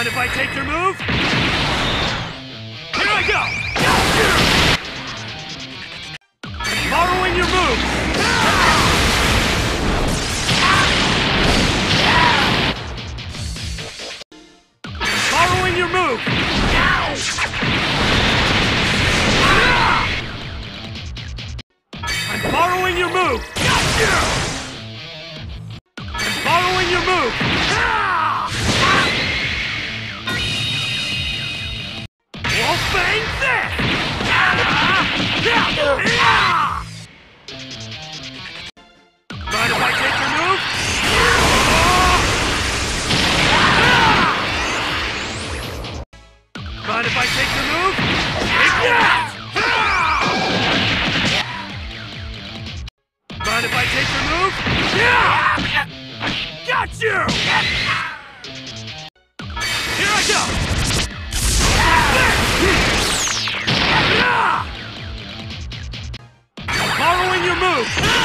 Mind if I take your move? Here I go! Borrowing your move! Borrowing your move! I'm borrowing your move! I'm borrowing your move! Bang this! Mind if I take your move? Mind if I take your move? Mind if I take your move? I got you! Here I go! Borrowing your move!